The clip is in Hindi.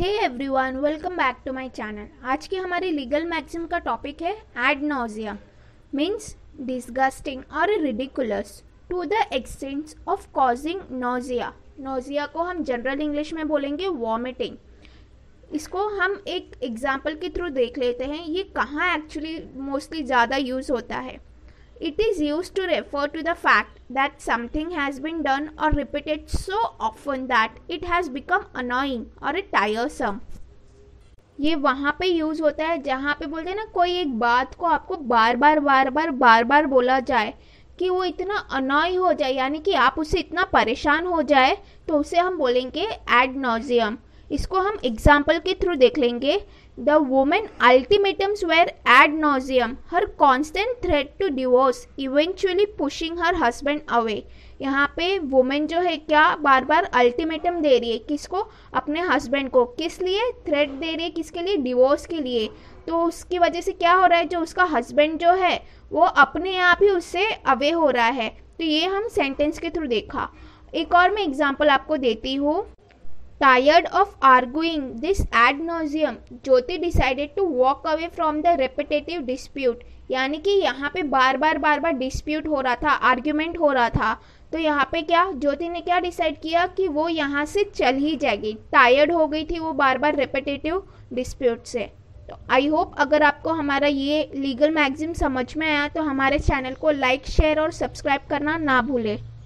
Hey everyone, welcome back to my channel. आज की हमारी लीगल मैक्सिम का टॉपिक है एड नॉजियम मीन्स डिस्गस्टिंग और ridiculous to the extent of causing nausea. Nausea को हम जनरल इंग्लिश में बोलेंगे वॉमिटिंग। इसको हम एक एग्जाम्पल के थ्रू देख लेते हैं ये कहाँ एक्चुअली मोस्टली ज़्यादा यूज़ होता है। It is used to refer to the fact that something has been done or repeated so often that it has become annoying or tiresome। ये वहाँ पे यूज़ होता है जहाँ पे बोलते हैं ना, कोई एक बात को आपको बार बार बार बार बार बार बोला जाए कि वो इतना अनॉय हो जाए, यानी कि आप उससे इतना परेशान हो जाए, तो उसे हम बोलेंगे ad nauseam। इसको हम एग्जाम्पल के थ्रू देख लेंगे। The woman ultimatums were ad nauseam, her constant threat to divorce, eventually pushing her husband away। यहाँ पे वुमेन जो है क्या बार बार अल्टीमेटम दे रही है, किसको? अपने हस्बैंड को। किस लिए? थ्रेट दे रही है, किसके लिए? डिवोर्स के लिए। तो उसकी वजह से क्या हो रहा है, जो उसका हस्बैंड जो है वो अपने आप ही उससे अवे हो रहा है। तो ये हम सेंटेंस के थ्रू देखा। एक और मैं एग्जाम्पल आपको देती हूँ। Tired of arguing this ad nauseam, Jyoti decided to walk away from the repetitive dispute। यानी कि यहाँ पे बार बार बार बार dispute हो रहा था, आर्ग्यूमेंट हो रहा था, तो यहाँ पे क्या ज्योति ने क्या डिसाइड किया कि वो यहाँ से चल ही जाएगी। टायर्ड हो गई थी वो बार बार रेपिटेटिव डिस्प्यूट से। तो आई होप अगर आपको हमारा ये लीगल मैक्सिम समझ में आया तो हमारे चैनल को लाइक, शेयर और सब्सक्राइब करना ना भूलें।